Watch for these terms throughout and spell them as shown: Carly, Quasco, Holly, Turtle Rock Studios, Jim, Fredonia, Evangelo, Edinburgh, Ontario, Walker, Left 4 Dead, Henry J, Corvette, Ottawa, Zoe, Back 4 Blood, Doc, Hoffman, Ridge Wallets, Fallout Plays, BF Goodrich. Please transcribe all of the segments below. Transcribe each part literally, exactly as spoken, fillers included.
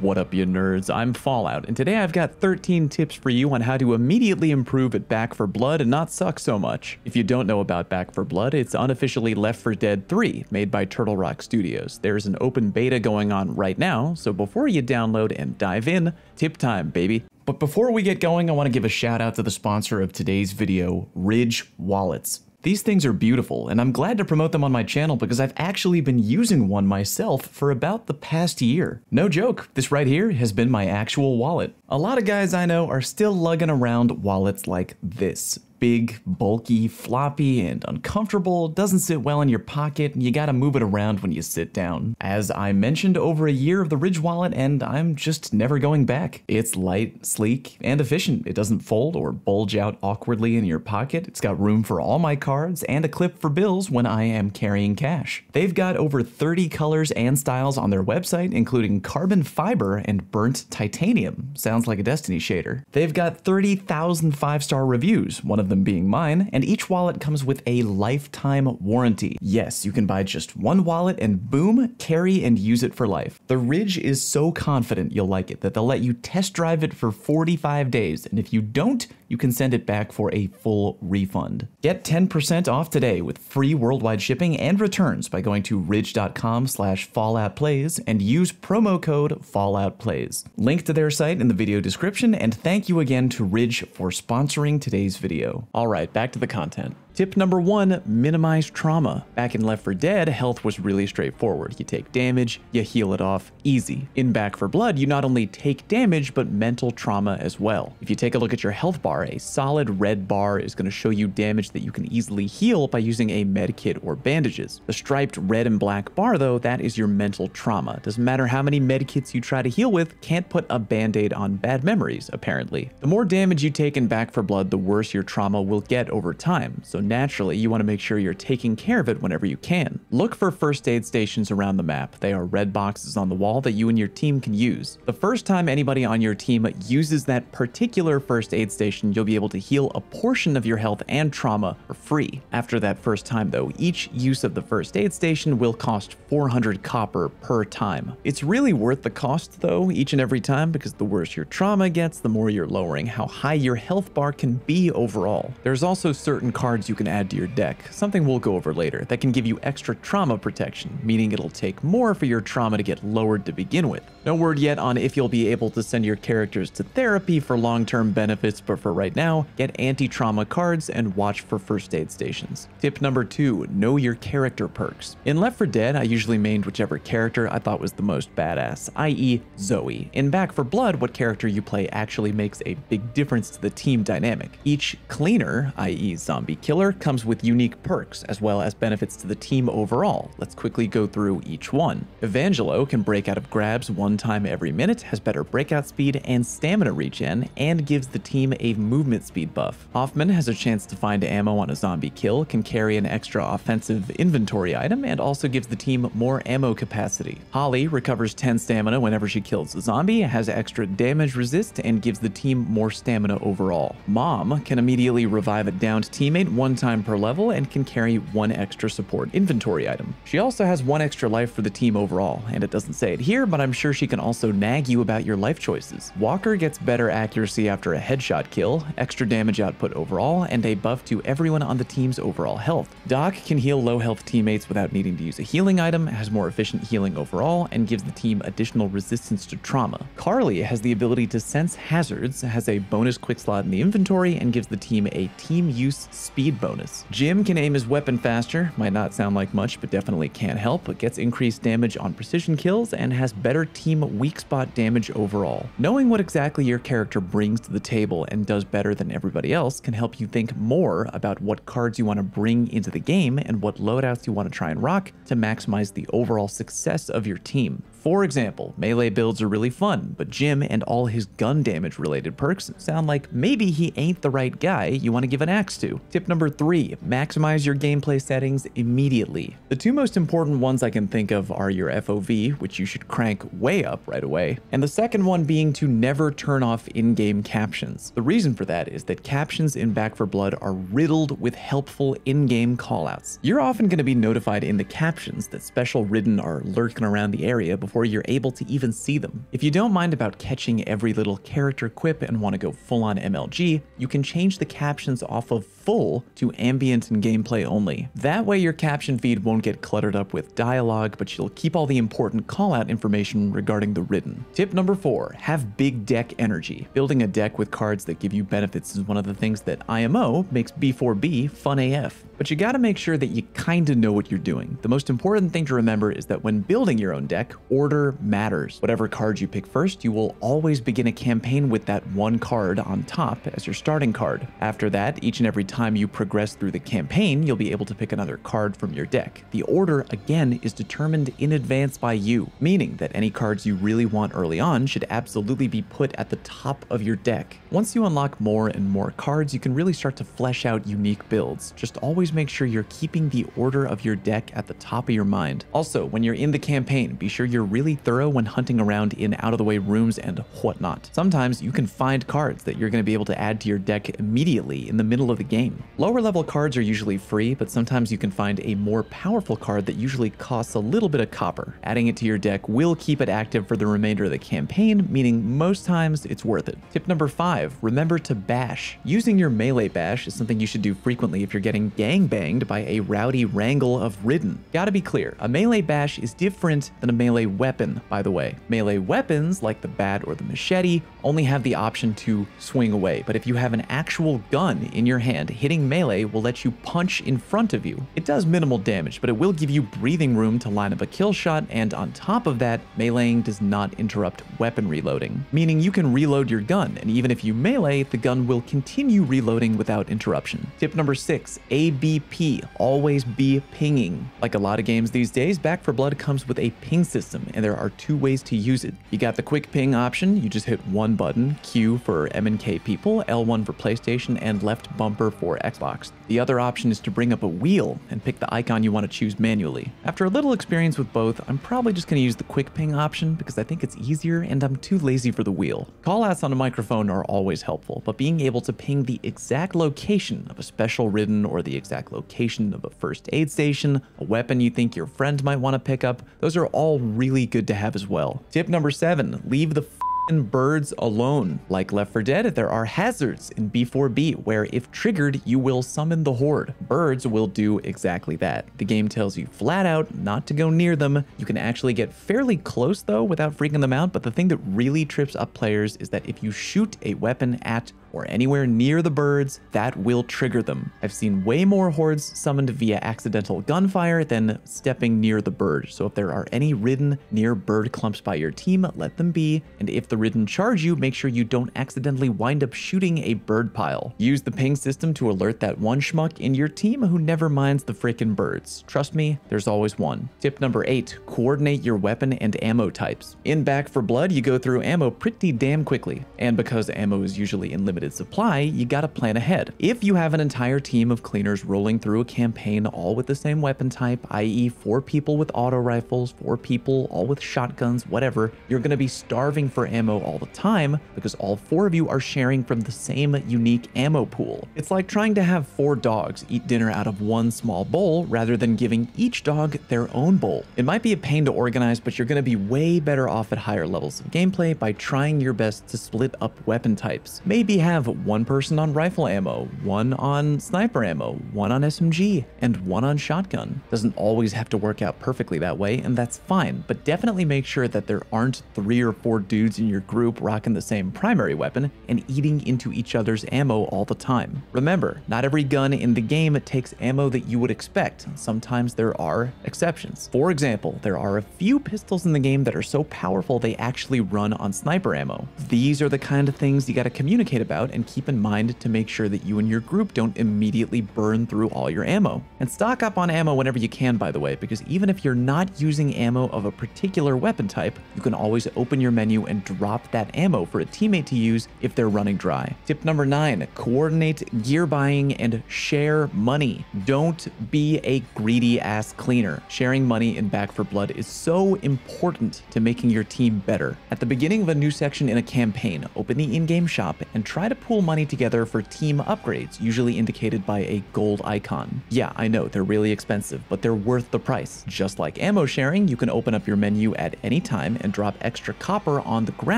What up, you nerds? I'm Fallout, and today I've got thirteen tips for you on how to immediately improve at Back four Blood and not suck so much. If you don't know about Back four Blood, it's unofficially Left four Dead three, made by Turtle Rock Studios. There's an open beta going on right now, so before you download and dive in, tip time, baby. But before we get going, I want to give a shout out to the sponsor of today's video, Ridge Wallets. These things are beautiful, and I'm glad to promote them on my channel because I've actually been using one myself for about the past year. No joke, this right here has been my actual wallet. A lot of guys I know are still lugging around wallets like this. Big, bulky, floppy, and uncomfortable, doesn't sit well in your pocket, and you gotta move it around when you sit down. As I mentioned, over a year of the Ridge Wallet, and I'm just never going back. It's light, sleek, and efficient. It doesn't fold or bulge out awkwardly in your pocket. It's got room for all my cards and a clip for bills when I am carrying cash. They've got over thirty colors and styles on their website, including carbon fiber and burnt titanium. Sounds like a Destiny shader. They've got thirty thousand five-star reviews, one of them being mine, and each wallet comes with a lifetime warranty. Yes, you can buy just one wallet and boom, carry and use it for life. The Ridge is so confident you'll like it that they'll let you test drive it for forty-five days, and if you don't, you can send it back for a full refund. Get ten percent off today with free worldwide shipping and returns by going to ridge dot com slash Fallout Plays and use promo code Fallout Plays. Link to their site in the video description, and thank you again to Ridge for sponsoring today's video. All right, back to the content. Tip number one, minimize trauma. Back in Left four Dead, health was really straightforward. You take damage, you heal it off, easy. In Back four Blood, you not only take damage, but mental trauma as well. If you take a look at your health bar, a solid red bar is gonna show you damage that you can easily heal by using a med kit or bandages. The striped red and black bar though, that is your mental trauma. Doesn't matter how many med kits you try to heal with, can't put a band-aid on bad memories, apparently. The more damage you take in Back four Blood, the worse your trauma will get over time. So naturally, you want to make sure you're taking care of it whenever you can. Look for first aid stations around the map. They are red boxes on the wall that you and your team can use. The first time anybody on your team uses that particular first aid station, you'll be able to heal a portion of your health and trauma for free. After that first time though, each use of the first aid station will cost four hundred copper per time. It's really worth the cost though, each and every time, because the worse your trauma gets, the more you're lowering how high your health bar can be overall. There's also certain cards you you can add to your deck, something we'll go over later, that can give you extra trauma protection, meaning it'll take more for your trauma to get lowered to begin with. No word yet on if you'll be able to send your characters to therapy for long-term benefits, but for right now, get anti-trauma cards and watch for first aid stations. Tip number two, know your character perks. In Left four Dead, I usually mained whichever character I thought was the most badass, that is Zoe. In Back four Blood, what character you play actually makes a big difference to the team dynamic. Each cleaner, that is zombie killer, comes with unique perks as well as benefits to the team overall. Let's quickly go through each one. Evangelo can break out of grabs one time every minute, has better breakout speed and stamina regen, and gives the team a movement speed buff. Hoffman has a chance to find ammo on a zombie kill, can carry an extra offensive inventory item, and also gives the team more ammo capacity. Holly recovers ten stamina whenever she kills a zombie, has extra damage resist, and gives the team more stamina overall. Mom can immediately revive a downed teammate one time per level and can carry one extra support inventory item. She also has one extra life for the team overall, and it doesn't say it here, but I'm sure she can also nag you about your life choices. Walker gets better accuracy after a headshot kill, extra damage output overall, and a buff to everyone on the team's overall health. Doc can heal low health teammates without needing to use a healing item, has more efficient healing overall, and gives the team additional resistance to trauma. Carly has the ability to sense hazards, has a bonus quick slot in the inventory, and gives the team a team use speed bonus. Jim can aim his weapon faster, might not sound like much, but definitely can't help, but gets increased damage on precision kills and has better team weak spot damage overall. Knowing what exactly your character brings to the table and does better than everybody else can help you think more about what cards you want to bring into the game and what loadouts you want to try and rock to maximize the overall success of your team. For example, melee builds are really fun, but Jim and all his gun damage related perks sound like maybe he ain't the right guy you want to give an axe to. Tip number three, maximize your gameplay settings immediately. The two most important ones I can think of are your F O V, which you should crank way up right away, and the second one being to never turn off in-game captions. The reason for that is that captions in Back four Blood are riddled with helpful in-game callouts. You're often going to be notified in the captions that special ridden are lurking around the area before before you're able to even see them. If you don't mind about catching every little character quip and want to go full on M L G, you can change the captions off of full to ambient and gameplay only. That way your caption feed won't get cluttered up with dialogue, but you'll keep all the important callout information regarding the written. Tip number four, have big deck energy. Building a deck with cards that give you benefits is one of the things that I M O makes B four B fun A F. But you gotta make sure that you kinda know what you're doing. The most important thing to remember is that when building your own deck, order matters. Whatever card you pick first, you will always begin a campaign with that one card on top as your starting card. After that, each and every time you progress through the campaign, you'll be able to pick another card from your deck. The order, again, is determined in advance by you, meaning that any cards you really want early on should absolutely be put at the top of your deck. Once you unlock more and more cards, you can really start to flesh out unique builds. Just always make sure you're keeping the order of your deck at the top of your mind. Also, when you're in the campaign, be sure you're really thorough when hunting around in out-of-the-way rooms and whatnot. Sometimes you can find cards that you're going to be able to add to your deck immediately in the middle of the game. Lower-level cards are usually free, but sometimes you can find a more powerful card that usually costs a little bit of copper. Adding it to your deck will keep it active for the remainder of the campaign, meaning most times it's worth it. Tip number five, remember to bash. Using your melee bash is something you should do frequently if you're getting gang banged by a rowdy wrangle of ridden. Gotta be clear, a melee bash is different than a melee weapon, by the way. Melee weapons, like the bat or the machete, only have the option to swing away, but if you have an actual gun in your hand, hitting melee will let you punch in front of you. It does minimal damage, but it will give you breathing room to line up a kill shot, and on top of that, meleeing does not interrupt weapon reloading, meaning you can reload your gun, and even if you melee, the gun will continue reloading without interruption. Tip number six, A B B P, always be pinging. Like a lot of games these days, Back four Blood comes with a ping system, and there are two ways to use it. You got the quick ping option, you just hit one button, Q for M and K people, L one for PlayStation, and left bumper for Xbox. The other option is to bring up a wheel and pick the icon you want to choose manually. After a little experience with both, I'm probably just going to use the quick ping option because I think it's easier and I'm too lazy for the wheel. Callouts on a microphone are always helpful, but being able to ping the exact location of a special ridden or the exact location of a first aid station, a weapon you think your friend might want to pick up, those are all really good to have as well. Tip number seven, leave the f***ing birds alone. Like Left four Dead, there are hazards in B four B where if triggered, you will summon the horde. Birds will do exactly that. The game tells you flat out not to go near them. You can actually get fairly close though without freaking them out, but the thing that really trips up players is that if you shoot a weapon at or anywhere near the birds, that will trigger them. I've seen way more hordes summoned via accidental gunfire than stepping near the bird, so if there are any ridden near bird clumps by your team, let them be, and if the ridden charge you, make sure you don't accidentally wind up shooting a bird pile. Use the ping system to alert that one schmuck in your team who never minds the frickin' birds. Trust me, there's always one. Tip number eight, coordinate your weapon and ammo types. In Back four Blood, you go through ammo pretty damn quickly, and because ammo is usually in limited supply, you gotta plan ahead. If you have an entire team of cleaners rolling through a campaign all with the same weapon type, that is four people with auto rifles, four people all with shotguns, whatever, you're gonna be starving for ammo all the time because all four of you are sharing from the same unique ammo pool. It's like trying to have four dogs eat dinner out of one small bowl rather than giving each dog their own bowl. It might be a pain to organize, but you're gonna be way better off at higher levels of gameplay by trying your best to split up weapon types. Maybe have have one person on rifle ammo, one on sniper ammo, one on S M G, and one on shotgun. Doesn't always have to work out perfectly that way, and that's fine, but definitely make sure that there aren't three or four dudes in your group rocking the same primary weapon and eating into each other's ammo all the time. Remember, not every gun in the game takes ammo that you would expect. Sometimes there are exceptions. For example, there are a few pistols in the game that are so powerful they actually run on sniper ammo. These are the kind of things you gotta communicate about and keep in mind to make sure that you and your group don't immediately burn through all your ammo. And stock up on ammo whenever you can, by the way, because even if you're not using ammo of a particular weapon type, you can always open your menu and drop that ammo for a teammate to use if they're running dry. Tip number nine, coordinate gear buying and share money. Don't be a greedy ass cleaner. Sharing money in Back four Blood is so important to making your team better. At the beginning of a new section in a campaign, open the in-game shop and try to pool money together for team upgrades, usually indicated by a gold icon. Yeah, I know they're really expensive, but they're worth the price. Just like ammo sharing, you can open up your menu at any time and drop extra copper on the ground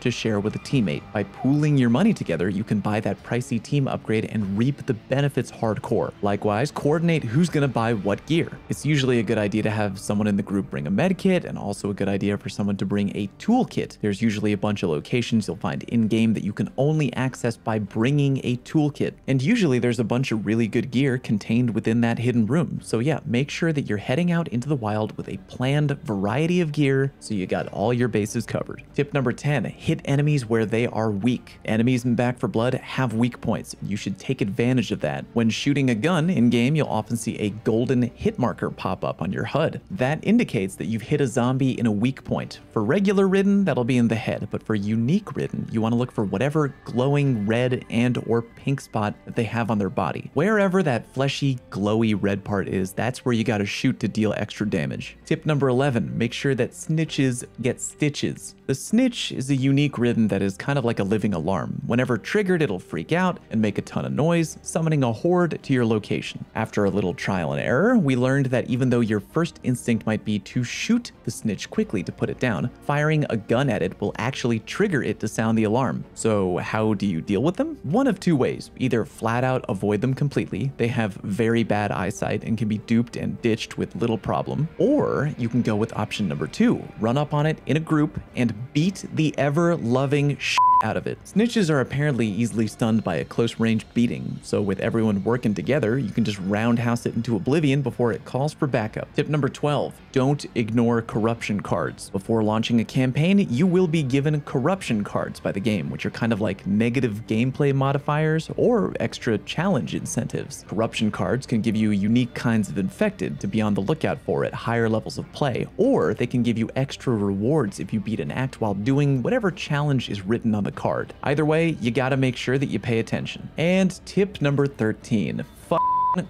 to share with a teammate. By pooling your money together, you can buy that pricey team upgrade and reap the benefits hardcore. Likewise, coordinate who's gonna buy what gear. It's usually a good idea to have someone in the group bring a med kit, and also a good idea for someone to bring a toolkit. There's usually a bunch of locations you'll find in-game that you can only access by bringing a toolkit. And usually there's a bunch of really good gear contained within that hidden room. So yeah, make sure that you're heading out into the wild with a planned variety of gear so you got all your bases covered. Tip number ten, hit enemies where they are weak. Enemies in Back four Blood have weak points. You should take advantage of that. When shooting a gun in-game, you'll often see a golden hit marker pop up on your H U D. That indicates that you've hit a zombie in a weak point. For regular Ridden, that'll be in the head, but for unique Ridden, you want to look for whatever glowing red and or pink spot that they have on their body. Wherever that fleshy, glowy red part is, that's where you got to shoot to deal extra damage. Tip number eleven, make sure that snitches get stitches. The snitch is a unique Ridden that is kind of like a living alarm. Whenever triggered, it'll freak out and make a ton of noise, summoning a horde to your location. After a little trial and error, we learned that even though your first instinct might be to shoot the snitch quickly to put it down, firing a gun at it will actually trigger it to sound the alarm. So how do you deal with them? One of two ways: either flat out avoid them completely, they have very bad eyesight and can be duped and ditched with little problem, or you can go with option number two, run up on it in a group and beat the ever-loving shit out of it. Snitches are apparently easily stunned by a close-range beating, so with everyone working together, you can just roundhouse it into oblivion before it calls for backup. Tip number twelve, don't ignore corruption cards. Before launching a campaign, you will be given corruption cards by the game, which are kind of like negative gameplay modifiers or extra challenge incentives. Corruption cards can give you unique kinds of infected to be on the lookout for at higher levels of play, or they can give you extra rewards if you beat an act while doing whatever challenge is written on the card. Either way, you gotta make sure that you pay attention. And tip number thirteen, fuck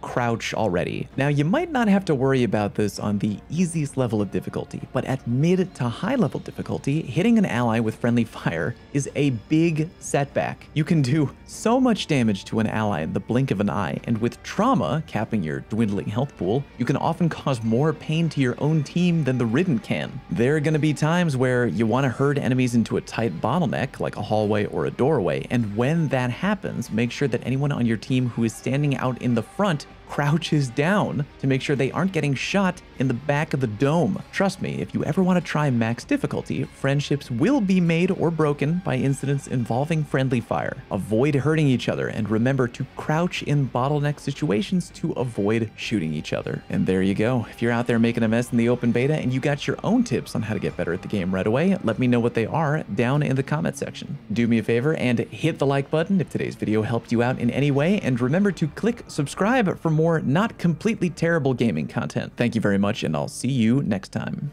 crouch already. Now, you might not have to worry about this on the easiest level of difficulty, but at mid to high level difficulty, hitting an ally with friendly fire is a big setback. You can do so much damage to an ally in the blink of an eye, and with trauma capping your dwindling health pool, you can often cause more pain to your own team than the Ridden can. There are going to be times where you want to herd enemies into a tight bottleneck, like a hallway or a doorway, and when that happens, make sure that anyone on your team who is standing out in the front crouches down to make sure they aren't getting shot in the back of the dome. Trust me, if you ever want to try max difficulty, friendships will be made or broken by incidents involving friendly fire. Avoid hurting each other, and remember to crouch in bottleneck situations to avoid shooting each other. And there you go. If you're out there making a mess in the open beta and you got your own tips on how to get better at the game right away, let me know what they are down in the comment section. Do me a favor and hit the like button if today's video helped you out in any way, and remember to click subscribe for more not completely terrible gaming content. Thank you very much, and I'll see you next time.